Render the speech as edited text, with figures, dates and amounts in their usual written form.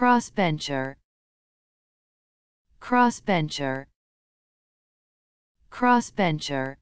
Crossbencher, crossbencher, crossbencher.